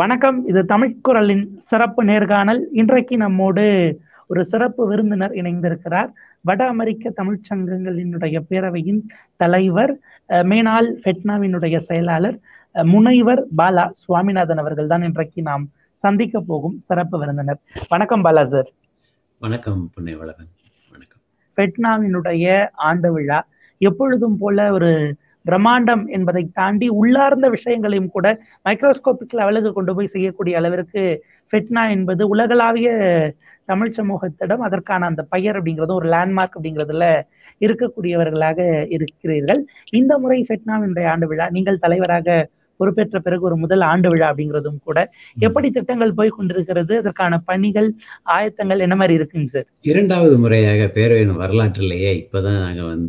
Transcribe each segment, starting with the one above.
வணக்கம், இது தமிழ்குரலின் சிறப்பு நேர்காணல். இன்றைக்கு நம்மோடு ஒரு சிறப்பு விருந்தினர் இணைந்திருக்கிறார். வட அமெரிக்க தமிழ் சங்கங்களினுடைய பேரவையின் தலைவர், மேனால் ஃபெட்னாவினுடைய செயலாளர் முனைவர் பாலா சுவாமிநாதன் அவர்கள் தான் இன்றைக்கு நாம் சந்திக்க போகும் சிறப்பு விருந்தினர். வணக்கம் பாலா சார். வணக்கம் புன்னைவளவன். வணக்கம். ஃபெட்னாவினுடைய ஆண்டு விழா எப்பொழுதும் போல ஒரு பிரம்மாண்டம் என்பதை தாண்டி உள்ளார்ந்த விஷயங்களையும் கூட மைக்ரோஸ்கோபிக் லெவலுக்கு கொண்டு போய் செய்யக்கூடிய அளவிற்கு ஃபெட்னா என்பது உலகளாவிய தமிழ் சமூகத்திடம் அதற்கான அந்த பெயர் அப்படிங்கிறது ஒரு லேண்ட்மார்க் அப்படிங்கிறதுல இருக்கக்கூடியவர்களாக இருக்கிறீர்கள். இந்த முறை ஃபெட்னாவினுடைய ஆண்டு விழா, நீங்கள் தலைவராக பொறுப்பேற்ற பிறகு ஒரு முதல் ஆண்டு விழா அப்படிங்கிறதும் கூட, எப்படி திட்டங்கள் போய் கொண்டிருக்கிறது, அதற்கான பணிகள் ஆயத்தங்கள் என்ன மாதிரி இருக்குங்க சார்? இரண்டாவது முறையாக பேரவையின் வரலாற்றிலேயே இப்போதான் நாங்கள்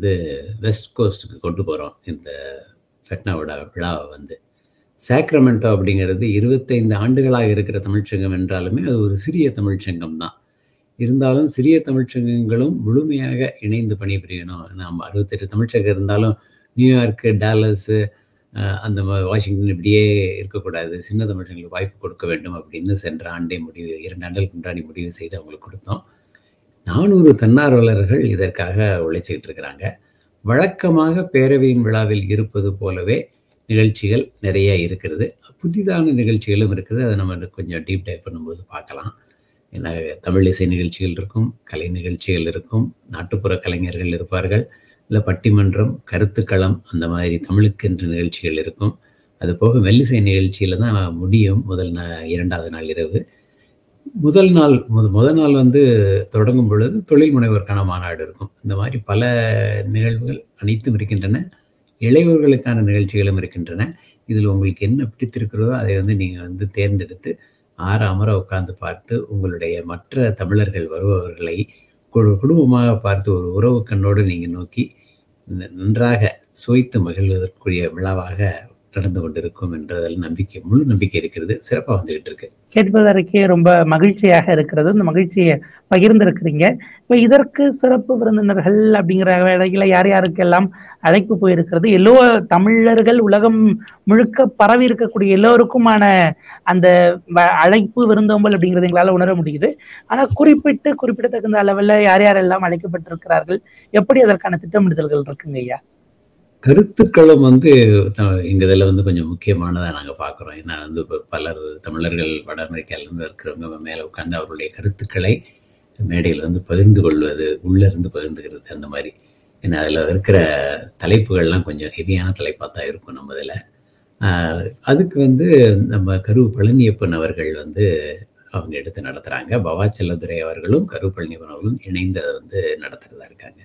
வெஸ்ட் கோஸ்டுக்கு கொண்டு போகிறோம். இந்த ஃபெட்னாவோட விழாவை சாக்ரமெண்டோ அப்படிங்கிறது 25 ஆண்டுகளாக இருக்கிற தமிழ்ச்சங்கம் என்றாலுமே அது ஒரு சிறிய தமிழ்ச்சங்கம் தான். இருந்தாலும் சிறிய தமிழ்ச்சங்கங்களும் முழுமையாக இணைந்து பணிபுரியணும். நாம் 68 தமிழ்ச்சங்கம் இருந்தாலும் நியூயார்க்கு, டாலஸு, அந்த வாஷிங்டன் இப்படியே இருக்கக்கூடாது, சின்ன தமிழ்ச்சங்களுக்கு வாய்ப்பு கொடுக்க வேண்டும் அப்படின்னு சென்ற ஆண்டே முடிவு, 2 ஆண்டுகளுக்கு முன்னாடி முடிவு செய்து அவங்களுக்கு கொடுத்தோம். 400 தன்னார்வலர்கள் இதற்காக உழைச்சிக்கிட்டு இருக்கிறாங்க. வழக்கமாக பேரவையின் விழாவில் இருப்பது போலவே நிகழ்ச்சிகள் நிறைய இருக்கிறது, புதிதான நிகழ்ச்சிகளும் இருக்குது. அதை நம்ம கொஞ்சம் டீப் டைப் பண்ணும்போது பார்க்கலாம். ஏன்னா தமிழ் இசை நிகழ்ச்சிகள் இருக்கும், கலை நிகழ்ச்சிகள் இருக்கும், நாட்டுப்புற கலைஞர்கள் இருப்பார்கள், இல்லை பட்டிமன்றம், கருத்துக்களம், அந்த மாதிரி தமிழுக்கென்று நிகழ்ச்சிகள் இருக்கும். அது போக மெல்லிசை நிகழ்ச்சியில் தான் முடியும். இரண்டாவது நாள் இரவு, முதல் நாள் தொடங்கும் பொழுது தொழில் முனைவோருக்கான மாநாடு இருக்கும். இந்த மாதிரி பல நிகழ்வுகள் அனைத்தும் இருக்கின்றன. இளையோர்களுக்கான நிகழ்ச்சிகளும் இருக்கின்றன. இதில் உங்களுக்கு என்ன பிடித்திருக்கிறதோ அதை நீங்கள் தேர்ந்தெடுத்து ஆறாமற உட்கார்ந்து பார்த்து, உங்களுடைய மற்ற தமிழர்கள் வருபவர்களை குடும்பமாக பார்த்து ஒரு உறவு கண்ணோடு நீங்கள் நோக்கி நன்றாக சுவைத்து மகிழ்வதற்குரிய விழாவாக நடந்து கொண்டிருக்கும் என்றதில் நம்பிக்கை, முழு நம்பிக்கை இருக்கிறது. சிறப்பாக வந்துகிட்டு இருக்கு. கேட்பதற்கே ரொம்ப மகிழ்ச்சியாக இருக்கிறது. இந்த மகிழ்ச்சியை பகிர்ந்திருக்கிறீங்க. இப்போ இதற்கு சிறப்பு விருந்தினர்கள் அப்படிங்கிற வேலைகளை யார் யாருக்கெல்லாம் அழைப்பு போயிருக்கிறது? எல்லோ தமிழர்கள் உலகம் முழுக்க பரவி இருக்கக்கூடிய எல்லோருக்குமான அந்த அழைப்பு விருந்தோம்பல் அப்படிங்கிறது எங்களால் உணர முடியுது. ஆனால் குறிப்பிடத்தகுந்த அளவில் யார் யாரெல்லாம் அழைக்கப்பட்டிருக்கிறார்கள், எப்படி அதற்கான திட்டமிடுதல்கள் இருக்குங்க ஐயா? கருத்துக்களும் எங்கள் இதில் கொஞ்சம் முக்கியமானதாக நாங்கள் பார்க்குறோம். ஏன்னா இப்போ பலர் தமிழர்கள் வட அமெரிக்காவிலேருந்து இருக்கிறவங்க மேலே உட்காந்து அவருடைய கருத்துக்களை மேடையில் பகிர்ந்து கொள்வது, உள்ளேருந்து பகிர்ந்துக்கிறது, அந்த மாதிரி. ஏன்னா அதில் இருக்கிற தலைப்புகள்லாம் கொஞ்சம் ஹெவியான தலைப்பாக தான் இருக்கும் நம்ம இதில். அதுக்கு நம்ம கரு பழனியப்பன் அவர்கள் அவங்க எடுத்து நடத்துகிறாங்க. பவா செல்லதுரை அவர்களும் கரு பழனியப்பன் அவர்களும் இணைந்து அதை நடத்துகிறதா இருக்காங்க.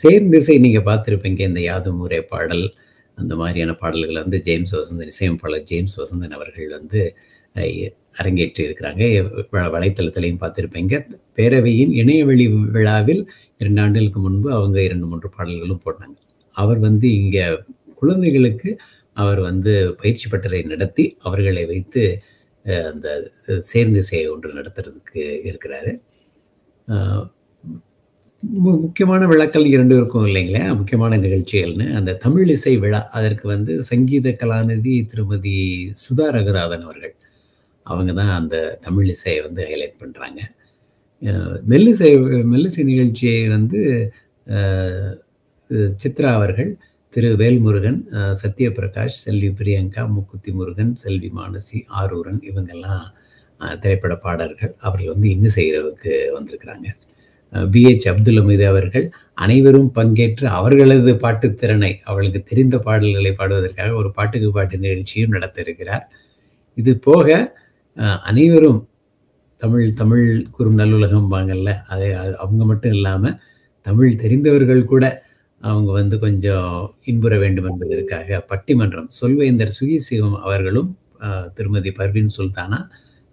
சேர்ந்திசை நீங்கள் பார்த்துருப்பீங்க. இந்த யாதும் ஊரே பாடல், அந்த மாதிரியான பாடல்களை ஜேம்ஸ் வசந்தன், இசையமைப்பாளர் ஜேம்ஸ் வசந்தன் அவர்கள் அரங்கேற்றி இருக்கிறாங்க. வலைத்தளத்திலையும் பார்த்துருப்பீங்க. பேரவையின் இணையவழி விழாவில் 2 ஆண்டுகளுக்கு முன்பு அவங்க 2-3 பாடல்களும் போட்டாங்க. அவர் இங்கே குழந்தைகளுக்கு அவர் பயிற்சி பட்டறை நடத்தி அவர்களை வைத்து அந்த சேர்ந்திசையை ஒன்று நடத்துறதுக்கு இருக்கிறாரு. முக்கியமான விழாக்கள் 2 இருக்கும் இல்லைங்களா, முக்கியமான நிகழ்ச்சிகள்னு. அந்த தமிழ் இசை விழா, அதற்கு சங்கீத கலாநிதி திருமதி சுதா ரகுநாதன் அவர்கள் அவங்க தான் அந்த தமிழ் இசையை ஹைலைட் பண்ணுறாங்க. மெல்லிசை நிகழ்ச்சியை சித்ரா அவர்கள், திரு வேல்முருகன், சத்யபிரகாஷ், செல்வி பிரியங்கா, முக்குத்தி முருகன், செல்வி மானசி, ஆரூரன், இவங்கெல்லாம் திரைப்பட பாடகர்கள். அவர்கள் இன்னிசை இரவுக்கு வந்திருக்கிறாங்க. B.H. அப்துல் அமீது அவர்கள். அனைவரும் பங்கேற்று அவர்களது பாட்டுத்திறனை, அவளுக்கு தெரிந்த பாடல்களை பாடுவதற்காக ஒரு பாட்டுக்கு பாட்டு நிகழ்ச்சியும் நடத்த இருக்கிறார். இது போக அனைவரும் தமிழ் குறும் நல்லுலகம் வாங்கல்ல, அதை அவங்க மட்டும் இல்லாமல் தமிழ் தெரிந்தவர்கள் கூட அவங்க கொஞ்சம் இன்புற வேண்டும் என்பதற்காக பட்டிமன்றம் சொல்வேந்தர் சுகிசிவம் அவர்களும், திருமதி பர்வீன் சுல்தானா,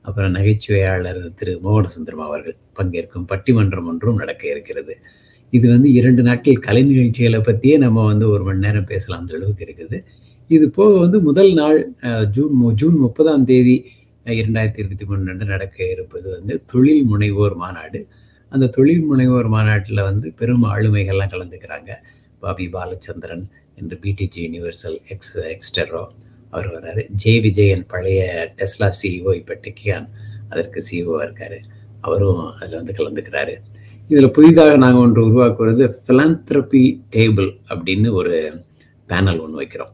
அப்புறம் நகைச்சுவையாளர் திரு மோகனசுந்தரம் அவர்கள் பங்கேற்கும் பட்டிமன்றம் ஒன்றும் நடக்க இருக்கிறது. இது 2 நாட்கள் கலை நிகழ்ச்சிகளை பற்றியே நம்ம 1 மணி நேரம் பேசலாம் அந்த அளவுக்கு இருக்குது. இது போக முதல் நாள் ஜூன் 30ஆம் தேதி 2023 அன்று நடக்க இருப்பது தொழில் முனைவோர் மாநாடு. அந்த தொழில் முனைவோர் மாநாட்டில் பெரும் ஆளுமைகள்லாம் கலந்துக்கிறாங்க. பாபி பாலச்சந்திரன் என்று PTG யுனிவர்சல், எக்ஸ்டரோ, அவர் வர்றாரு. ஜே விஜயன் பழைய டெஸ்லா சிஇஓ, இப்போ டெக்கியான் அதற்கு சிஇஓவாக இருக்கார், அவரும் அதில் வந்து கலந்துக்கிறாரு. இதில் புதிதாக நாங்கள் ஒன்று உருவாக்குறது ஃபிலாந்த்ரபி டேபிள் அப்படின்னு ஒரு பேனல் ஒன்று வைக்கிறோம்.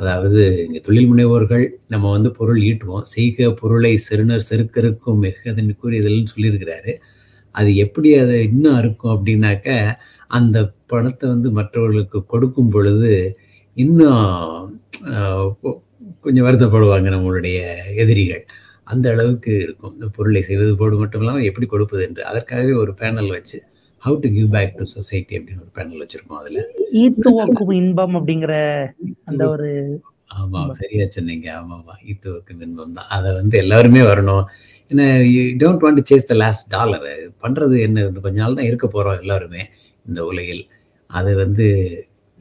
அதாவது இங்கே தொழில் முனைவோர்கள் நம்ம வந்து பொருள் ஈட்டுவோம், செய்க பொருளை செருணர் செருக்கருக்கும் மிகதன்மைக்குரியதுன்னு சொல்லியிருக்கிறாரு. அது எப்படி அது இன்னும் இருக்கும் அப்படின்னாக்க, அந்த பணத்தை வந்து மற்றவர்களுக்கு கொடுக்கும் பொழுது இன்னும் கொஞ்சம் வருத்தப்படுவாங்க நம்மளுடைய எதிரிகள், அந்த அளவுக்கு இருக்கும். இந்த பொருளை செய்வது போடு மட்டும் இல்லாமல் எப்படி கொடுப்பது என்று அதற்காகவே ஒரு பேனல் வச்சு how to give back to society அப்படின்னு ஒரு பேனல் வச்சிருக்கோம். அதுல ஈத்துவக்கும் இன்பம் அப்படிங்கிற அந்த ஒரு, ஆமா சரியா சொன்னீங்க, ஆமாமா ஈத்துவக்கும் இன்பம் தான். அதை வந்து எல்லாருமே வரணும். ஏன்னா you don't want to chase the last dollar. பண்றது என்ன, கொஞ்ச நாள் தான் இருக்க போறோம் எல்லாருமே இந்த உலகில். அது வந்து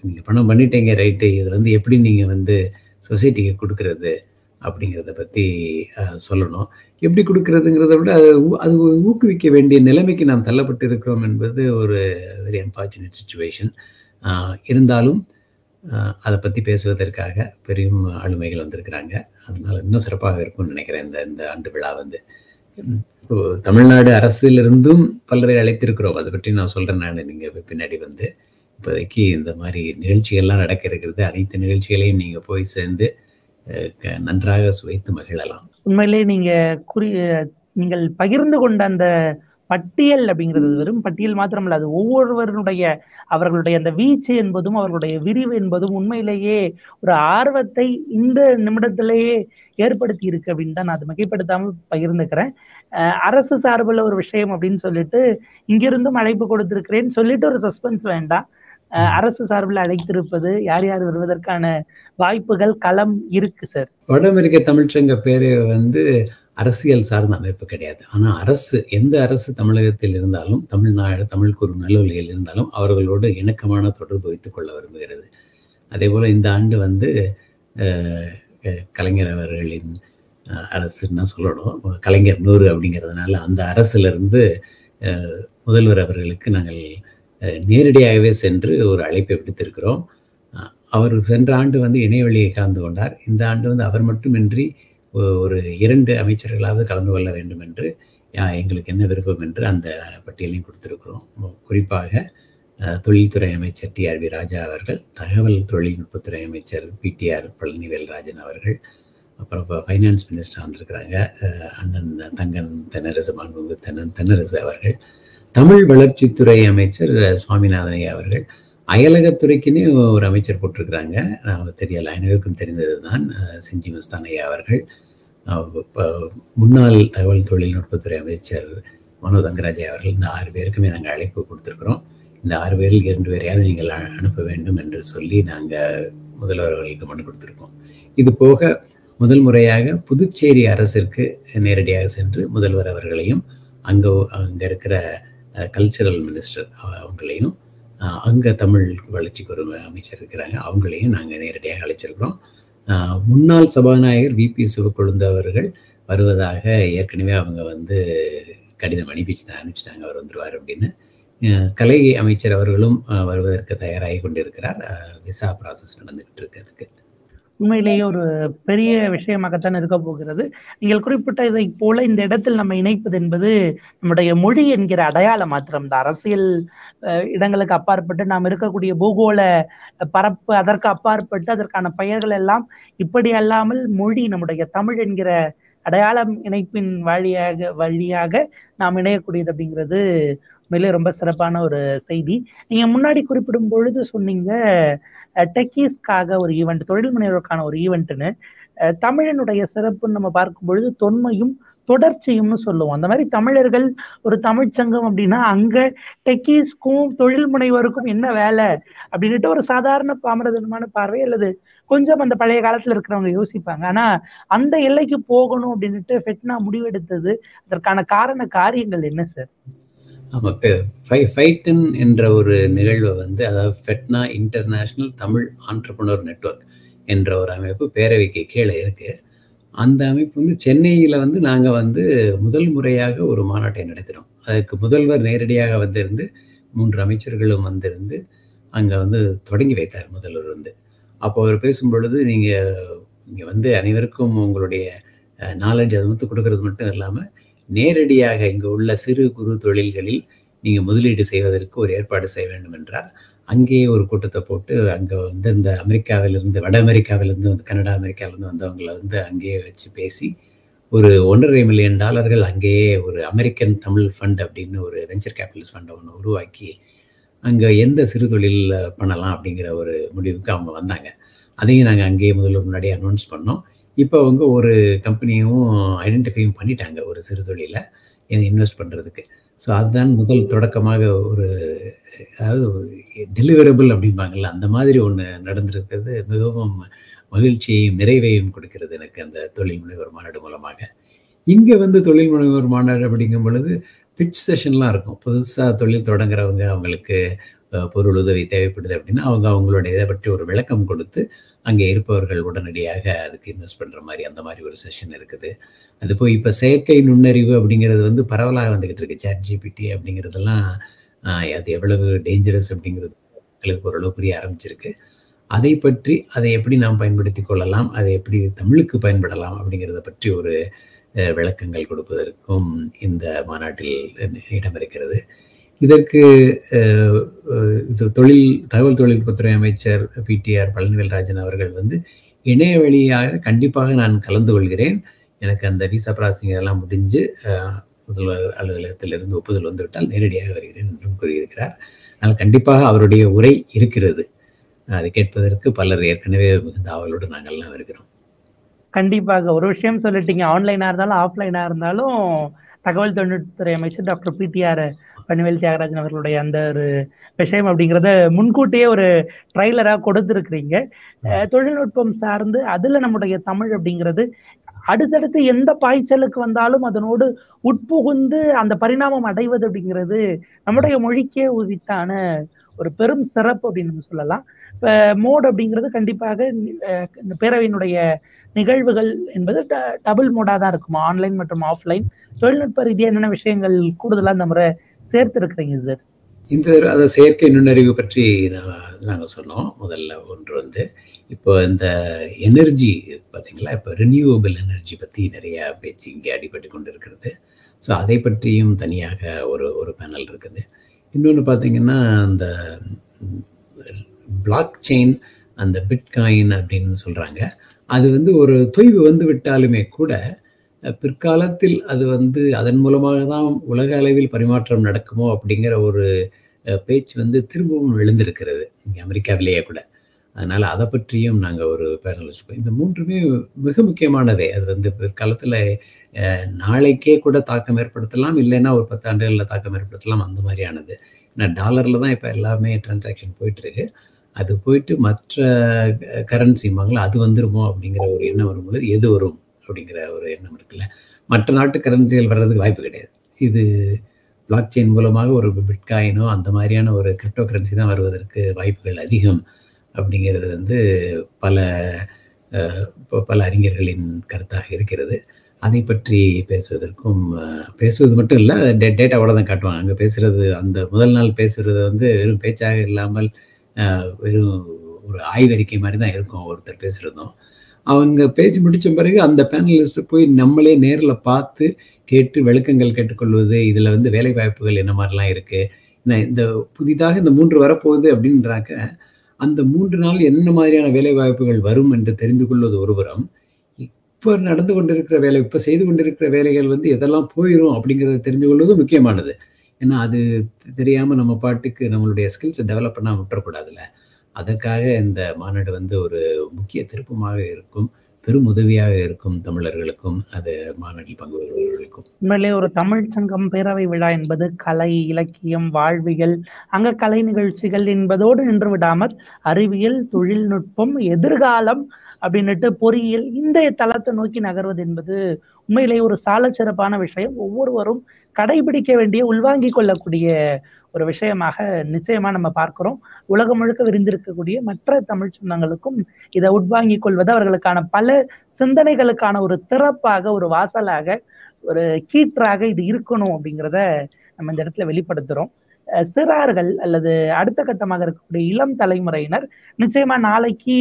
நீங்க பணம் பண்ணிட்டீங்க ரைட்டு, இது வந்து எப்படி நீங்க வந்து சொசைட்டிக்கு கொடுக்கறது அப்படிங்கிறத பற்றி சொல்லணும். எப்படி கொடுக்கறதுங்கிறத விட அது ஊக்குவிக்க வேண்டிய நிலைமைக்கு நாம் தள்ளப்பட்டு இருக்கிறோம் என்பது ஒரு வெரி அன்ஃபார்ச்சுனேட் சுச்சுவேஷன். இருந்தாலும் அதை பற்றி பேசுவதற்காக பெரும் ஆளுமைகள் வந்திருக்கிறாங்க. அதனால் இன்னும் சிறப்பாக இருக்கும்னு நினைக்கிறேன். இந்த இந்த ஆண்டு விழா வந்து தமிழ்நாடு அரசிலிருந்தும் பலரை அழைத்திருக்கிறோம். அதை பற்றி நான் சொல்கிறேன். நான் நீங்கள் பின்னாடி வந்து இப்போதைக்கு இந்த மாதிரி நிகழ்ச்சிகள்லாம் நடக்க இருக்கிறது. அனைத்து நிகழ்ச்சிகளையும் நீங்கள் போய் சேர்ந்து நன்றாக சுவைத்து மகிழலாம். உண்மையிலே நீங்கள் பகிர்ந்து கொண்ட அந்த பட்டியல் அப்படிங்கிறது வெறும் பட்டியல் மாத்திரமல்ல, அது ஒவ்வொருவருடைய அவர்களுடைய அந்த வீச்சு என்பதும் அவர்களுடைய விரிவு என்பதும் உண்மையிலேயே ஒரு ஆர்வத்தை இந்த நிமிடத்திலேயே ஏற்படுத்தி இருக்கு அப்படின்னு தான் நான் அது மிகைப்படுத்தாமல் பகிர்ந்துக்கிறேன். அரசு சார்பில் ஒரு விஷயம் அப்படின்னு சொல்லிட்டு இங்கிருந்தும் அழைப்பு கொடுத்திருக்கிறேன்னு சொல்லிட்டு ஒரு சஸ்பென்ஸ் வேண்டாம். அரசு சார்பில் அழைத்திருப்பது யார் யார் வருவதற்கான வாய்ப்புகள் களம் இருக்கு சார்? வட அமெரிக்க தமிழ்ச்சங்க பேரு வந்து அரசியல் சார்ந்த அமைப்பு கிடையாது. ஆனால் அரசு, எந்த அரசு தமிழகத்தில் இருந்தாலும், தமிழ்நாடு தமிழ் குறு நலவுலையில் இருந்தாலும் அவர்களோடு இணக்கமான தொடர்பு வைத்துக் கொள்ள விரும்புகிறது. அதே போல் இந்த ஆண்டு வந்து கலைஞர் அவர்களின் அரசுன்னா சொல்லணும், கலைஞர் 100 அப்படிங்கிறதுனால அந்த அரசிலிருந்து முதல்வர் அவர்களுக்கு நாங்கள் நேரடியாகவே சென்று ஒரு அழைப்பை விடுத்திருக்கிறோம். அவர் சென்ற ஆண்டு வந்து இணையவழியை கலந்து கொண்டார். இந்த ஆண்டு வந்து அவர் மட்டுமின்றி ஒரு 2 அமைச்சர்களாவது கலந்து கொள்ள வேண்டும் என்று எங்களுக்கு என்ன விருப்பம் என்று அந்த பட்டியலையும் கொடுத்துருக்குறோம். குறிப்பாக தொழில்துறை அமைச்சர் TRB ராஜா அவர்கள், தகவல் தொழில்நுட்பத்துறை அமைச்சர் PTR பழனிவேல் ராஜன் அவர்கள், அப்புறம் இப்போ ஃபைனான்ஸ் மினிஸ்டர் வந்திருக்கிறாங்க அண்ணன் தென்னரசு அவர்கள், தமிழ் வளர்ச்சித்துறை அமைச்சர் சுவாமிநாதன் அவர்கள், அயலகத்துறைக்குன்னு ஒரு அமைச்சர் போட்டிருக்கிறாங்க, தெரியலை, அனைவருக்கும் தெரிந்தது தான், செஞ்சி மஸ்தான் ஐயா அவர்கள், முன்னாள் தகவல் தொழில்நுட்பத்துறை அமைச்சர் மனோ தங்கராஜா அவர்கள். இந்த 6 பேருக்குமே நாங்கள் அழைப்பு கொடுத்துருக்குறோம். இந்த 6 பேரில் 2 பேரையாவது நீங்கள் அனுப்ப வேண்டும் என்று சொல்லி நாங்கள் முதல்வர் அவர்களுக்கு மனு கொடுத்துருக்கோம். இது போக முதல் முறையாக புதுச்சேரி அரசிற்கு நேரடியாக சென்று முதல்வர் அவர்களையும் அங்கே இருக்கிற கல்ச்சரல் மினிஸ்டர் அவங்களையும், அங்கே தமிழ் வளர்ச்சிக்கு ஒரு அமைச்சர் இருக்கிறாங்க அவங்களையும் நாங்கள் நேரடியாக அழைச்சிருக்கிறோம். முன்னாள் சபாநாயகர் VP சிவக்கொழுந்து அவர்கள் வருவதாக ஏற்கனவே அவங்க வந்து கடிதம் அனுப்பிச்சிட்டாங்க, அவர் வந்துடுவார் அப்படின்னு. கலை அமைச்சர் அவர்களும் வருவதற்கு தயாராகி கொண்டிருக்கிறார். விசா ப்ராசஸ் நடந்துகிட்டு இருக்கிறதுக்கு உண்மையிலேயே ஒரு பெரிய விஷயமாகத்தான் இருக்க போகிறது. நீங்கள் குறிப்பிட்ட இதை போல இந்த இடத்தில் நம்ம இணைப்பது என்பது நம்முடைய மொழி என்கிற அடையாளம் மாத்திரம் தான். அரசியல் இடங்களுக்கு அப்பாற்பட்டு நாம் இருக்கக்கூடிய பூகோள பரப்பு அதற்கு அப்பாற்பட்டு அதற்கான பெயர்கள் எல்லாம் இப்படி அல்லாமல் மொழி, நம்முடைய தமிழ் என்கிற அடையாளம் இணைப்பின் வழியாக நாம் இணையக்கூடியது அப்படிங்கிறது உண்மையிலே ரொம்ப சிறப்பான ஒரு செய்தி. நீங்கள் முன்னாடி குறிப்பிடும் பொழுது சொன்னீங்க டெக்கீஸ்க்காக ஒரு ஈவெண்ட், தொழில் முனைவோருக்கான ஒரு ஈவெண்ட்டுன்னு. தமிழனுடைய சிறப்புன்னு நம்ம பார்க்கும் பொழுது தொன்மையும் தொடர்ச்சியும்னு சொல்லுவோம். அந்த மாதிரி தமிழர்கள் ஒரு தமிழ்ச்சங்கம் அப்படின்னா அங்கே டெக்கீஸ்க்கும் தொழில் முனைவோருக்கும் என்ன வேலை அப்படின்ட்டு ஒரு சாதாரண பாமரதனமான பார்வை, அல்லது கொஞ்சம் அந்த பழைய காலத்துல இருக்கிறவங்க யோசிப்பாங்க. ஆனா அந்த எல்லைக்கு போகணும் அப்படின்ட்டு FETNA முடிவெடுத்தது, அதற்கான காரண காரியங்கள் என்ன சார்? FETN என்ற ஒரு நிகழ்வை வந்து, அதாவது FETNA international Tamil entrepreneur network என்ற ஒரு அமைப்பு பேரவைக்கு கீழே இருக்குது. அந்த அமைப்பு வந்து சென்னையில் வந்து நாங்கள் வந்து முதல் முறையாக ஒரு மாநாட்டை நடத்தினோம். அதுக்கு முதல்வர் நேரடியாக வந்திருந்து 3 அமைச்சர்களும் வந்திருந்து அங்கே வந்து தொடங்கி வைத்தார் முதல்வர் வந்து. அப்போ அவர் பேசும்பொழுது, நீங்கள் நீங்க வந்து அனைவருக்கும் உங்களுடைய நாலேஜ் அது வந்து கொடுக்கறது மட்டும் இல்லாமல் நேரடியாக இங்கு உள்ள சிறு குறு தொழில்களில் நீங்கள் முதலீடு செய்வதற்கு ஒரு ஏற்பாடு செய்ய வேண்டும் என்றால் அங்கேயே ஒரு கூட்டத்தை போட்டு அங்கே வந்து இந்த அமெரிக்காவிலிருந்து வட அமெரிக்காவிலிருந்து வந்து கனடா அமெரிக்காவிலிருந்து வந்தவங்களை வந்து அங்கேயே வச்சு பேசி ஒரு $1.5 மில்லியன் அங்கேயே ஒரு அமெரிக்கன் தமிழ் ஃபண்ட் அப்படின்னு ஒரு வெஞ்சர் கேபிட்டலிஸ்ட் ஃபண்டை ஒன்று உருவாக்கி அங்கே எந்த சிறு தொழில் பண்ணலாம் அப்படிங்கிற ஒரு முடிவுக்கு அவங்க வந்தாங்க. அதையும் நாங்கள் அங்கேயே முதல்ல முன்னாடி அனௌன்ஸ் பண்ணோம். இப்போ அவங்க ஒரு கம்பெனியும் ஐடென்டிஃபையும் பண்ணிட்டாங்க ஒரு சிறு தொழிலில் இன்வெஸ்ட் பண்ணுறதுக்கு. ஸோ அதுதான் முதல் தொடக்கமாக ஒரு அதாவது டெலிவரபிள் அப்படிம்பாங்கள்ல அந்த மாதிரி ஒன்று நடந்திருக்கிறது. மிகவும் மகிழ்ச்சியையும் நிறைவையும் கொடுக்கிறது எனக்கு அந்த தொழில் முனைவர் மாநாடு மூலமாக. இங்கே வந்து தொழில் முனைவர் மாநாடு அப்படிங்கும் பொழுது பிச் செஷன்லாம் இருக்கும். புதுசாக தொழில் தொடங்குறவங்க அவங்களுக்கு பொருள் உதவி தேவைப்படுது அப்படின்னா அவங்க அவங்களுடைய இதை பற்றி ஒரு விளக்கம் கொடுத்து அங்கே இருப்பவர்கள் உடனடியாக அதுக்கு இன்வெஸ்ட் பண்ணுற மாதிரி அந்த மாதிரி ஒரு செஷன் இருக்குது. அது போய் இப்போ செயற்கை நுண்ணறிவு அப்படிங்கிறது வந்து பரவலாக வந்துக்கிட்டு இருக்குது. ChatGPT அப்படிங்கிறதெல்லாம் அது எவ்வளவு டேஞ்சரஸ் அப்படிங்கிறது மக்களுக்கு ஓரளவு புரிய ஆரம்பிச்சிருக்கு. அதை பற்றி அதை எப்படி நாம் பயன்படுத்தி கொள்ளலாம், அதை எப்படி தமிழுக்கு பயன்படலாம் அப்படிங்கிறத பற்றி ஒரு விளக்கங்கள் கொடுப்பதற்கும் இந்த மாநாட்டில் இடம்பெறுகிறது. இதற்கு தொழில் தகவல் தொழில்நுட்பத்துறை அமைச்சர் PTR பழனிவேல் ராஜன் அவர்கள் வந்து இணையவழியாக கண்டிப்பாக நான் கலந்து கொள்கிறேன், எனக்கு அந்த விசா ப்ராசிங் இதெல்லாம் முடிஞ்சு முதல்வர் அலுவலகத்திலிருந்து ஒப்புதல் வந்துவிட்டால் நேரடியாக வருகிறேன் என்றும் கூறியிருக்கிறார். ஆனால் கண்டிப்பாக அவருடைய உரை இருக்கிறது, அதை கேட்பதற்கு பலர் ஏற்கனவே மிகுந்த ஆவலோடு நாங்கள்லாம் இருக்கிறோம். கண்டிப்பாக ஒரு விஷயம் சொல்லிட்டீங்க, ஆன்லைனாக இருந்தாலும் ஆஃப்லைனாக இருந்தாலும் தகவல் தொழில்நுட்பத்துறை அமைச்சர் டாக்டர் PTR பழனிவேல் தியாகராஜன் அவர்களுடைய அந்த ஒரு விஷயம் அப்படிங்கிறத முன்கூட்டியே ஒரு ட்ரைலராக கொடுத்துருக்குறீங்க. தொழில்நுட்பம் சார்ந்து அதில் நம்முடைய தமிழ் அப்படிங்கிறது அடுத்தடுத்து எந்த பாய்ச்சலுக்கு வந்தாலும் அதனோடு உட்புகுந்து அந்த பரிணாமம் அடைவது அப்படிங்கிறது நம்முடைய மொழிக்கே உரித்தான ஒரு பெரும் சிறப்பு அப்படின்னு நம்ம சொல்லலாம். இப்போ மோட் அப்படிங்கிறது கண்டிப்பாக இந்த பேரவையினுடைய நிகழ்வுகள் என்பது டபுள் மோடாக தான் இருக்குமா, ஆன்லைன் மற்றும் ஆஃப்லைன்? தொழில்நுட்ப ரீதியாக என்னென்ன விஷயங்கள் கூடுதலாக இந்த முறை சேர்த்துருக்குறீங்க சார்? இந்த அதை செயற்கை நுண்ணறிவு பற்றி நாங்கள் சொன்னோம். முதல்ல ஒன்று வந்து இப்போ இந்த எனர்ஜி பார்த்திங்களா, இப்போ ரினியூவபிள் எனர்ஜி பற்றி நிறையா பேச்சு இங்கே அடிபட்டு கொண்டு இருக்கிறது. ஸோ அதை பற்றியும் தனியாக ஒரு பேனல் இருக்குது. இன்னொன்று பார்த்திங்கன்னா அந்த பிளாக் செயின் அந்த பிட்காயின் அப்படின்னு சொல்கிறாங்க. அது வந்து ஒரு தொய்வு வந்து விட்டாலுமே கூட பிற்காலத்தில் அது வந்து அதன் மூலமாக தான் உலக அளவில் பரிமாற்றம் நடக்குமோ அப்படிங்கிற ஒரு பேச்சு வந்து திரும்பவும் எழுந்திருக்கிறது இங்கே அமெரிக்காவிலேயே கூட. அதனால் அதை பற்றியும் நாங்கள் ஒரு பேனல் வச்சுக்கோம். இந்த மூன்றுமே மிக முக்கியமானவை. அது வந்து பிற்காலத்தில் நாளைக்கே கூட தாக்கம் ஏற்படுத்தலாம், இல்லைன்னா ஒரு 10 ஆண்டுகளில் தாக்கம் ஏற்படுத்தலாம், அந்த மாதிரியானது. ஏன்னா டாலரில் தான் இப்போ எல்லாமே டிரான்சாக்ஷன் போயிட்டுருக்கு. அது போயிட்டு மற்ற கரன்சி வாங்கல அது வந்துருமோ அப்படிங்கிற ஒரு எண்ணம் வரும்பொழுது எது வரும் அப்படிங்கிற ஒரு எண்ணம் இருக்குல்ல. மற்ற நாட்டு கரன்சிகள் வர்றதுக்கு வாய்ப்பு கிடையாது. இது பிளாக் செயின் மூலமாக ஒரு பிட்காயினோ அந்த மாதிரியான ஒரு கிரிப்டோ கரன்சி தான் வருவதற்கு வாய்ப்புகள் அதிகம் அப்படிங்கிறது வந்து பல அறிஞர்களின் கருத்தாக இருக்கிறது. அதை பற்றி பேசுவது மட்டும் இல்லை, டேட்டாவோட தான் காட்டுவாங்க. அங்கே பேசுகிறது அந்த முதல் நாள் பேசுகிறது வந்து வெறும் பேச்சாக இல்லாமல் வெறும் ஒரு ஆய்வறிக்கை மாதிரி தான் இருக்கும். ஒருத்தர் பேசுகிறதும் அவங்க பேசி முடித்த பிறகு அந்த பேனலிஸ்ட்டு போய் நம்மளே நேரில் பார்த்து கேட்டு விளக்கங்கள் கேட்டுக்கொள்வது. இதில் வந்து வேலை வாய்ப்புகள் என்ன மாதிரிலாம் இருக்குது, ஏன்னா இந்த புதிதாக இந்த 3 வரப்போகுது அப்படின்றாக்க அந்த 3 நாள் என்ன மாதிரியான வேலை வாய்ப்புகள் வரும் என்று தெரிந்து கொள்வது ஒருபுறம். இப்போ நடந்து கொண்டிருக்கிற வேலை, இப்போ செய்து கொண்டிருக்கிற வேலைகள் வந்து எதெல்லாம் போயிடும் அப்படிங்கிறத தெரிந்து கொள்வதும் முக்கியமானது. ஏன்னா அது தெரியாமல் நம்ம பாட்டுக்கு நம்மளுடைய ஸ்கில்ஸை டெவலப் பண்ணால் விட்டுறக்கூடாதுல்ல. அதற்காக இந்த மாநாடு வந்து ஒரு முக்கிய திருப்பமாக இருக்கும், பெரும் உதவியாக இருக்கும் தமிழர்களுக்கும் அது மாநாட்டில் பங்கு பெறுபவர்களுக்கும். உண்மையிலே ஒரு தமிழ் சங்கம் பேரவை விழா என்பது கலை, இலக்கியம், வாழ்வியல், அங்க கலை நிகழ்ச்சிகள் என்பதோடு நின்று விடாமல் அறிவியல், தொழில்நுட்பம், எதிர்காலம் அப்படின்னுட்டு பொறியியல் இந்த தளத்தை நோக்கி நகர்வது என்பது உண்மையிலே ஒரு சால சிறப்பான விஷயம். ஒவ்வொருவரும் கடைபிடிக்க வேண்டிய, உள்வாங்கிக் கொள்ளக்கூடிய ஒரு விஷயமாக நிச்சயமா நம்ம பார்க்கிறோம். உலகம் முழுக்க விரிந்திருக்கக்கூடிய மற்ற தமிழ் சொந்தங்களுக்கும் இதை உட்வாங்கிக் கொள்வது அவர்களுக்கான பல சிந்தனைகளுக்கான ஒரு திறப்பாக, ஒரு வாசலாக, ஒரு கீற்றாக இது இருக்கணும் அப்படிங்கிறத நம்ம இந்த இடத்துல வெளிப்படுத்துகிறோம். சிறார்கள் அல்லது அடுத்த கட்டமாக இருக்கக்கூடிய இளம் தலைமுறையினர் நிச்சயமா நாளைக்கு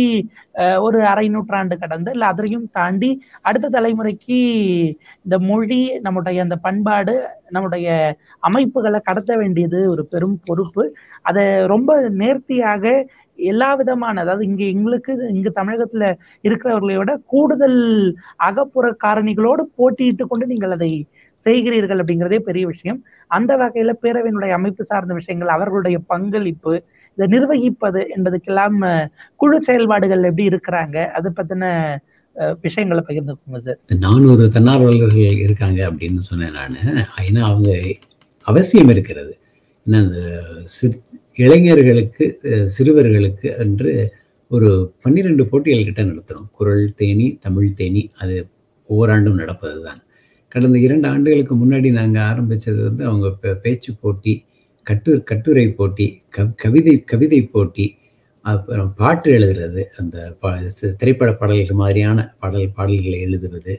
ஒரு 2.5 நூற்றாண்டு கடந்து இல்லை அதையும் தாண்டி அடுத்த தலைமுறைக்கு இந்த மொழி நம்முடைய அந்த பண்பாடு நம்முடைய அமைப்புகளை கடத்த வேண்டியது ஒரு பெரும் பொறுப்பு. அதை ரொம்ப நேர்த்தியாக எல்லா விதமான அதாவது இங்கு தமிழகத்துல இருக்கிறவர்களை விட கூடுதல் அகப்புற காரணிகளோடு போட்டியிட்டு கொண்டு நீங்கள் அதை செய்கிறீர்கள் அப்படிங்கிறதே பெரிய விஷயம். அந்த வகையில பேரவையினுடைய அமைப்பு சார்ந்த விஷயங்கள், அவர்களுடைய பங்களிப்பு, இதை நிர்வகிப்பது என்பதுக்கெல்லாம் குழு செயல்பாடுகள் எப்படி இருக்கிறாங்க அதை பத்தின விஷயங்களை பகிர்ந்துக்கோங்க சார். 400 தன்னார்வலர்கள் இருக்காங்க அப்படின்னு சொன்னேன் நான். ஏன்னா அவங்க அவசியம் இருக்கிறது. ஏன்னா அந்த இளைஞர்களுக்கு சிறுவர்களுக்கு என்று ஒரு 12 போட்டிகள் கிட்ட நடத்துகிறோம். குரல் தேனி, தமிழ் தேனி, அது ஓராண்டும் நடப்பது தான். கடந்த 2 ஆண்டுகளுக்கு முன்னாடி நாங்கள் ஆரம்பித்தது வந்து அவங்க பேச்சு போட்டி, கட்டுரை போட்டி, கவிதை போட்டி, அப்புறம் பாட்டு எழுதுறது, அந்த திரைப்பட பாடல்கள் மாதிரியான பாடல்களை எழுதுவது,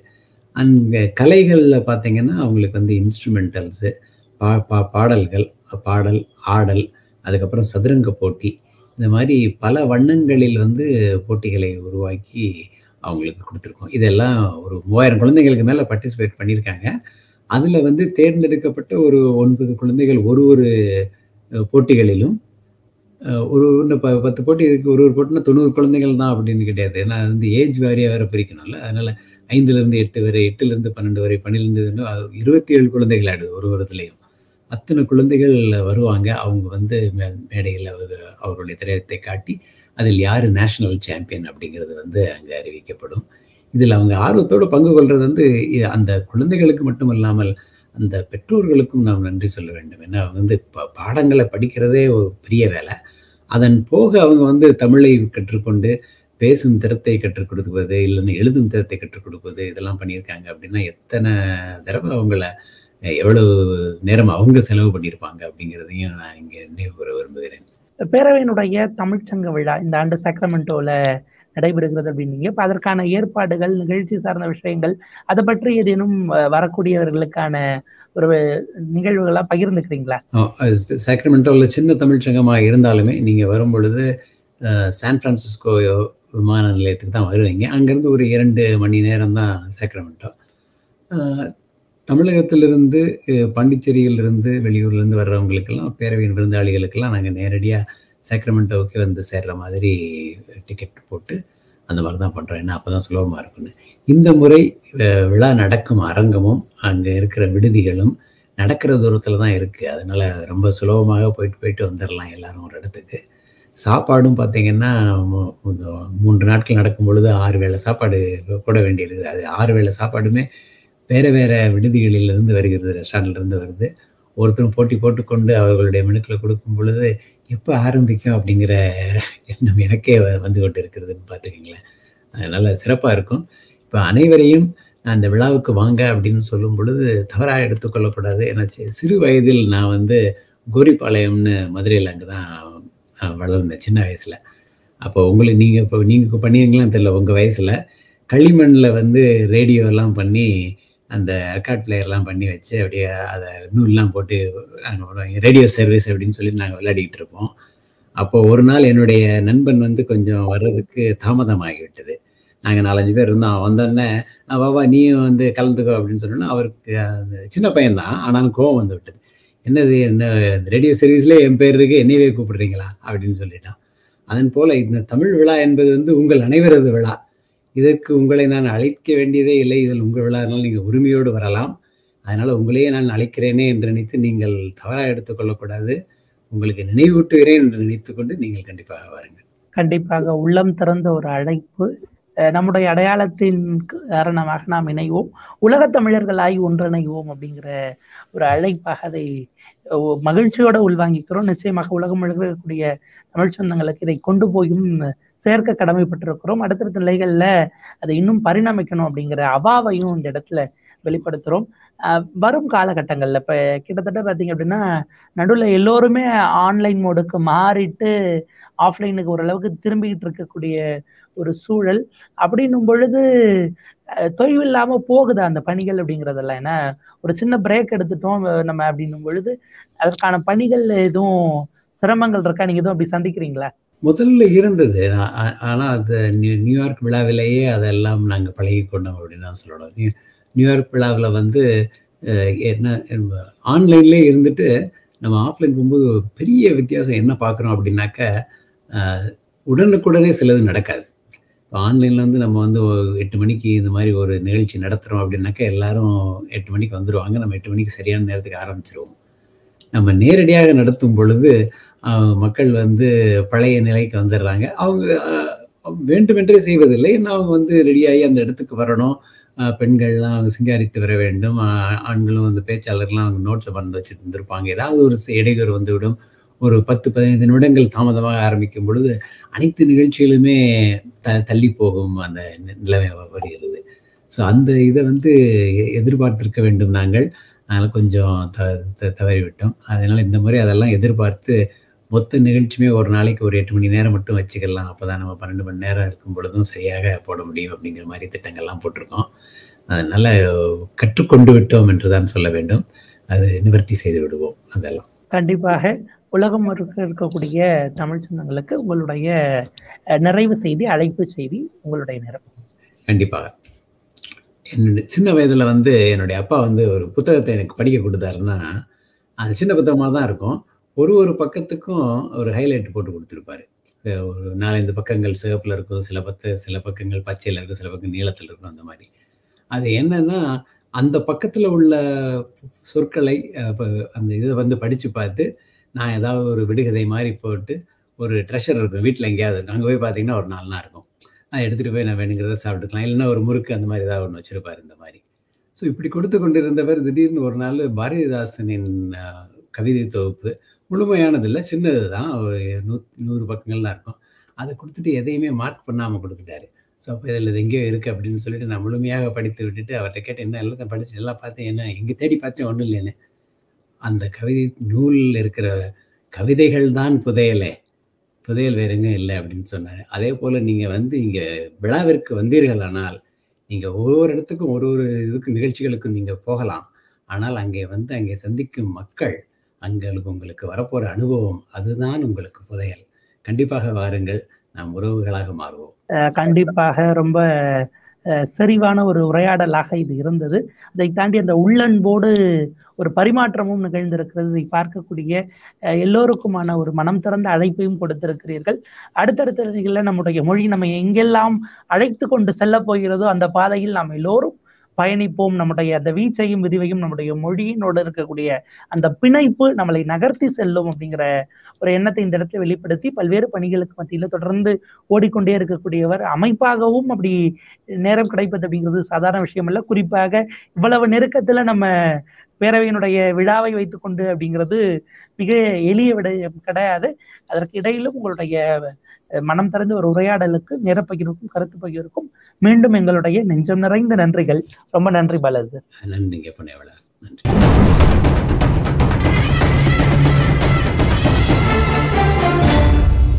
அந்த கலைகளில் பார்த்திங்கன்னா அவங்களுக்கு வந்து இன்ஸ்ட்ருமெண்டல்ஸு, பாடல்கள், ஆடல், அதுக்கப்புறம் சதுரங்க போட்டி, இந்த மாதிரி பல வண்ணங்களில் வந்து போட்டிகளை உருவாக்கி அவங்களுக்கு கொடுத்துருக்கோம். இதெல்லாம் ஒரு 3000 குழந்தைகளுக்கு மேலே பார்ட்டிசிபேட் பண்ணியிருக்காங்க. அதில் வந்து தேர்ந்தெடுக்கப்பட்ட ஒரு 9 குழந்தைகள் ஒரு போட்டிகளிலும் ஒரு 10 போட்டி இருக்குது. ஒரு போட்டினா 90 குழந்தைகள் தான் அப்படின்னு கிடையாது. ஏன்னா அது வந்து ஏஜ் வாரியாக வேறு பிரிக்கணும்ல. அதனால் 5லேருந்து 8 வரை, 8லேருந்து 12 வரை, 12லேருந்து 27 குழந்தைகள் ஆடுது ஒரு வருதுலேயும். அத்தனை குழந்தைகள் வருவாங்க. அவங்க வந்து மேடையில் அவருடைய திரையத்தை காட்டி அதில் யார் நேஷ்னல் சாம்பியன் அப்படிங்கிறது வந்து அங்கே அறிவிக்கப்படும். இதில் அவங்க ஆர்வத்தோடு பங்கு கொள்வது வந்து அந்த குழந்தைகளுக்கு மட்டும் இல்லாமல் அந்த பெற்றோர்களுக்கும் நாம் நன்றி சொல்ல வேண்டும். ஏன்னா அவங்க வந்து பாடங்களை படிக்கிறதே ஒரு பெரிய வேலை. அதன் போக அவங்க வந்து தமிழை கற்றுக்கொண்டு பேசும் திறத்தை கற்றுக் கொடுப்பது, இல்லைன்னா எழுதும் திறத்தை கற்றுக் கொடுப்பது, இதெல்லாம் பண்ணியிருக்காங்க அப்படின்னா எத்தனை தடவை அவங்கள எவ்வளவு நேரம் அவங்க செலவு பண்ணியிருப்பாங்க அப்படிங்கிறதையும் நான் இங்கே நினைவு கூற விரும்புகிறேன். பேரவையினுடைய தமிழ்ச்சங்க விழா இந்த ஆண்டு சக்ரமெண்டோவில் நடைபெறுகிறது அப்படின்னீங்க. இப்போ அதற்கான ஏற்பாடுகள், நிகழ்ச்சி சார்ந்த விஷயங்கள், அதை பற்றி ஏதேனும் வரக்கூடியவர்களுக்கான ஒரு நிகழ்வுகளாக பகிர்ந்துக்கிறீங்களா? சக்ரமெண்டோவில் சின்ன தமிழ்ச்சங்கமாக இருந்தாலுமே நீங்கள் வரும்பொழுது சான் ஃப்ரான்சிஸ்கோ விமான நிலையத்துக்கு தான் வருவீங்க. அங்கேருந்து ஒரு 2 மணி நேரம் தான் சக்ரமெண்டோ. தமிழகத்திலிருந்து, பாண்டிச்சேரியிலிருந்து, வெளியூர்லேருந்து வர்றவங்களுக்கெல்லாம், பேரவையின் விருந்தாளிகளுக்கெல்லாம் நாங்கள் நேரடியாக சக்ரமெண்டோவுக்கு வந்து சேர்கிற மாதிரி டிக்கெட் போட்டு அந்த மாதிரி தான் பண்ணுறோம். ஏன்னா அப்போ தான் சுலபமாக இருக்குன்னு. இந்த முறை விழா நடக்கும் அரங்கமும் அங்கே இருக்கிற விடுதிகளும் நடக்கிற தூரத்தில் தான் இருக்குது. அதனால் ரொம்ப சுலபமாக போயிட்டு வந்துடலாம் எல்லோரும் ஒரு இடத்துக்கு. சாப்பாடும் பார்த்திங்கன்னா 3 நாட்கள் நடக்கும் பொழுது 6 வேளை சாப்பாடு போட வேண்டியிருக்குது. அது 6 வேளை சாப்பாடுமே வேறு விடுதிகளிலிருந்து வருகிறது, ரெஸ்டாரண்ட்லேருந்து வருது. ஒருத்தரும் போட்டு கொண்டு அவர்களுடைய மெனுக்களை கொடுக்கும் பொழுது எப்போ ஆரம்பிக்கும் அப்படிங்கிற எண்ணம் எனக்கே வந்து கொண்டு இருக்கிறதுன்னு பார்த்துக்கிங்களேன். அதனால் சிறப்பாக இருக்கும். இப்போ அனைவரையும் அந்த விழாவுக்கு வாங்க அப்படின்னு சொல்லும் பொழுது தவறாக எடுத்துக்கொள்ளக்கூடாது. ஏன்னா சிறு வயதில் நான் வந்து கோரிப்பாளையம்னு மதுரையில் அங்கே தான் வளர்ந்தேன் சின்ன வயசில். அப்போ உங்களுக்கு நீங்கள் பண்ணிங்களான்னு தெரியல, உங்கள் வயசில் களிமண்ணில் வந்து ரேடியோலாம் பண்ணி அந்த ரெக்கார்ட் பிளேயர்லாம் பண்ணி வச்சு அப்படியே அதை நூல்லாம் போட்டு நாங்கள் ரேடியோ சர்வீஸ் அப்படின்னு சொல்லி நாங்கள் விளையாடிக்கிட்டு இருப்போம். அப்போது ஒரு நாள் என்னுடைய நண்பன் வந்து கொஞ்சம் வர்றதுக்கு தாமதமாகிவிட்டது. நாங்கள் 4-5 பேர் இருந்தோம். வந்தோடனே வாவா நீயும் வந்து கலந்துக்கோ அப்படின்னு சொன்னோன்னா அவருக்கு அந்த சின்ன பையன்தான், ஆனாலும் கோவம் வந்து விட்டது. என்னது என்ன ரேடியோ சர்வீஸ்லேயே என் பேர் இருக்குது, என்னையவே கூப்பிடுறீங்களா அப்படின்னு சொல்லிட்டான். அதன் போல் இந்த தமிழ் விழா என்பது வந்து உங்கள் அனைவரது விழா. இதற்கு உங்களை நான் அழைக்க வேண்டியதே இல்லை. இதில் உங்கள் விழாவினால் நீங்கள் உரிமையோடு வரலாம். அதனால் உங்களையே நான் அழைக்கிறேனே என்று நினைத்து நீங்கள் தவறாக எடுத்துக்கொள்ளக்கூடாது. உங்களுக்கு நினைவூட்டுகிறேன் என்று நினைத்து கொண்டு நீங்கள் கண்டிப்பாக வாருங்கள். கண்டிப்பாக உள்ளம் திறந்த ஒரு அழைப்பு. நம்முடைய அடையாளத்தின் காரணமாக நாம் இணைவோம், உலகத் தமிழர்களாகி ஒன்றிணைவோம் அப்படிங்கிற ஒரு அழைப்பாக அதை மகிழ்ச்சியோடு உள்வாங்கிக்கிறோம். நிச்சயமாக உலகம் முழுக்க இருக்கக்கூடிய தமிழ் சொந்தங்களுக்கு இதை கொண்டு போயும் சேர்க்க கடமைப்பட்டிருக்கிறோம். அடுத்தடுத்த நிலைகளில் அதை இன்னும் பரிணமிக்கணும் அப்படிங்கிற அவாவையும் இந்த இடத்துல வெளிப்படுத்துகிறோம். வரும் காலகட்டங்களில் இப்போ கிட்டத்தட்ட பார்த்திங்க அப்படின்னா நடுவில் எல்லோருமே ஆன்லைன் மோடுக்கு மாறிட்டு ஆஃப்லைனுக்கு ஓரளவுக்கு திரும்பிக்கிட்டு இருக்கக்கூடிய ஒரு சூழல். அப்படின்னும் பொழுது தொய்வு இல்லாம போகுது அந்த பணிகள் அப்படிங்கிறதெல்லாம். ஏன்னா ஒரு சின்ன பிரேக் எடுத்துட்டோம் நம்ம அப்படின்னும் பொழுது அதற்கான பணிகள் எதுவும் சிரமங்கள் இருக்கா? நீங்க எதுவும் அப்படி சந்திக்கிறீங்களா? முதல்ல இருந்தது, ஆனால் அது நியூயார்க் விழாவிலேயே அதெல்லாம் நாங்கள் பழகி கொண்டோம் அப்படின்னு தான் சொல்லணும். நியூயார்க் விழாவில் வந்து என்ன ஆன்லைன்லேயே இருந்துட்டு நம்ம ஆஃப்லைன் போகும்போது பெரிய வித்தியாசம் என்ன பார்க்குறோம் அப்படின்னாக்க, உடனுக்குடனே சிலது நடக்காது. இப்போ ஆன்லைனில் வந்து நம்ம வந்து 8 மணிக்கு இந்த மாதிரி ஒரு நிகழ்ச்சி நடத்துகிறோம் அப்படின்னாக்கா எல்லாரும் 8 மணிக்கு வந்துடுவாங்க, நம்ம 8 மணிக்கு சரியான நேரத்துக்கு ஆரம்பிச்சிருவோம். நம்ம நேரடியாக நடத்தும் பொழுது மக்கள் வந்து பழைய நிலைக்கு வந்துடுறாங்க. அவங்க வேண்டுமென்றே செய்வதில்லை, ஏன்னா அவங்க வந்து ரெடியாகி அந்த இடத்துக்கு வரணும். பெண்கள்லாம் அவங்க சிங்காரித்து வர வேண்டும், ஆண்களும் வந்து பேச்சாளர்லாம் அவங்க நோட்ஸை மறந்து வச்சு தந்திருப்பாங்க. ஏதாவது ஒரு இடையூறு வந்துவிடும். ஒரு 10-15 நிமிடங்கள் தாமதமாக ஆரம்பிக்கும் பொழுது அனைத்து நிகழ்ச்சிகளுமே தள்ளி போகும் அந்த நிலைமை வருகிறது. ஸோ அந்த இதை வந்து எதிர்பார்த்திருக்க வேண்டும் நாங்கள், அதனால் கொஞ்சம் தவறிவிட்டோம். அதனால் இந்த முறை அதெல்லாம் எதிர்பார்த்து மொத்த நிகழ்ச்சியுமே ஒரு நாளைக்கு ஒரு 8 மணி நேரம் மட்டும் வச்சுக்கலாம், அப்போ தான் நம்ம 12 மணி நேரம் இருக்கும் பொழுதும் சரியாக போட முடியும் அப்படிங்கிற மாதிரி திட்டங்கள்லாம் போட்டிருக்கோம். அதனால் கற்றுக்கொண்டு விட்டோம் என்று தான் சொல்ல வேண்டும். அது நிவர்த்தி செய்து விடுவோம். அதெல்லாம் கண்டிப்பாக உலகம் இருக்கக்கூடிய தமிழ் சொந்தங்களுக்கு உங்களுடைய நிறைவு செய்தி, அழைப்பு செய்தி, உங்களுடைய நேரம். கண்டிப்பாக என்னுடைய சின்ன வயதில் வந்து என்னுடைய அப்பா வந்து ஒரு புத்தகத்தை எனக்கு படிக்க கொடுத்தாருன்னா, அது சின்ன புத்தகமாக தான் இருக்கும். ஒரு பக்கத்துக்கும் ஒரு ஹைலைட் போட்டு கொடுத்துருப்பாரு. ஒரு 4-5 பக்கங்கள் சிவப்பில் இருக்கும், சில பக்கங்கள் பச்சையில் இருக்கும், சில பக்கம் நீளத்தில் இருக்கும். அந்த மாதிரி அது என்னன்னா, அந்த பக்கத்தில் உள்ள சொற்களை அந்த இதை வந்து படித்து பார்த்து நான் ஏதாவது ஒரு விடுகதை மாதிரி போட்டு, ஒரு ட்ரெஷர் இருக்கும் வீட்டில் எங்கேயாவது இருக்கும், அங்கே போய் பார்த்தீங்கன்னா ஒரு 4 நாள் இருக்கும், அதை எடுத்துகிட்டு போய் நான் வேணுங்கிறத சாப்பிட்டுக்கலாம், இல்லைன்னா ஒரு முறுக்கு அந்த மாதிரி ஏதாவது ஒன்று வச்சுருப்பார் இந்த மாதிரி. ஸோ இப்படி கொடுத்து கொண்டு இருந்தவர் திடீர்னு ஒரு நாள் பாரதிதாசனின் கவிதை தொகுப்பு, முழுமையானதில்லை, சின்னது தான், ஒரு 100 பக்கங்கள் தான் இருக்கும், அதை கொடுத்துட்டு எதையுமே மார்க் பண்ணாமல் கொடுத்துட்டாரு. ஸோ அப்போ இதில் எங்கேயோ இருக்குது அப்படின்னு சொல்லிட்டு நான் முழுமையாக படித்து விட்டுட்டு அவர்கிட்ட கேட்டேன், என்ன எல்லாத்தையும் படித்து எல்லாம் பார்த்தேன், என்ன எங்கே தேடி பார்த்தேன், ஒன்றும் இல்லைன்னு. அந்த கவிதை நூலில் இருக்கிற கவிதைகள் தான் புதையல் வேறுங்க இல்லை அப்படின்னு சொன்னார். அதே போல் நீங்கள் வந்து இங்கே விழாவிற்கு வந்தீர்களானால் நீங்கள் ஒவ்வொரு இடத்துக்கும் ஒரு இதுக்கு நிகழ்ச்சிகளுக்கும் நீங்கள் போகலாம். ஆனால் அங்கே வந்து அங்கே சந்திக்கும் மக்கள், அங்களுக்கு உங்களுக்கு வரப்போகிற அனுபவம், அதுதான் உங்களுக்கு புதையல். கண்டிப்பாக வாருங்கள், நாம் உறவுகளாக மாறுவோம். கண்டிப்பாக ரொம்ப செறிவான ஒரு உரையாடலாக இது இருந்தது. அதை தாண்டி அந்த உள்ளன்போடு ஒரு பரிமாற்றமும் நிகழ்ந்திருக்கிறது. இதை பார்க்கக்கூடிய எல்லோருக்குமான ஒரு மனம் திறந்த அழைப்பையும் கொடுத்திருக்கிறீர்கள். அடுத்தடுத்த நிகழ்ச்சியில் நம்முடைய மொழி நம்ம எங்கெல்லாம் அழைத்து கொண்டு செல்ல போகிறதோ அந்த பாதையில் நாம் எல்லோரும் பயணிப்போம். நம்முடைய அந்த வீச்சையும் விரிவையும் நம்முடைய மொழியினோடு இருக்கக்கூடிய அந்த பிணைப்பு நம்மளை நகர்த்தி செல்லும் அப்படிங்கிற ஒரு எண்ணத்தை இந்த இடத்துல வெளிப்படுத்தி, பல்வேறு பணிகளுக்கு மத்தியில் தொடர்ந்து ஓடிக்கொண்டே இருக்கக்கூடியவர் அமைப்பாகவும் அப்படி நேரம் கிடைப்பது அப்படிங்கிறது சாதாரண விஷயம் அல்ல. குறிப்பாக இவ்வளவு நெருக்கத்துல நம்ம பேரவையினுடைய விழாவை வைத்துக்கொண்டு அப்படிங்கிறது மிக எளிய விட கிடையாது. அதற்கு இடையிலும் உங்களுடைய மனம் திறந்த ஒரு உரையாடலுக்கு, நேரப்பகிர்வுக்கும் கருத்து பகிர்வுக்கும் மீண்டும் எங்களுடைய நெஞ்சம் நிறைந்த நன்றிகள். ரொம்ப நன்றி பாலாஜி. நன்றி.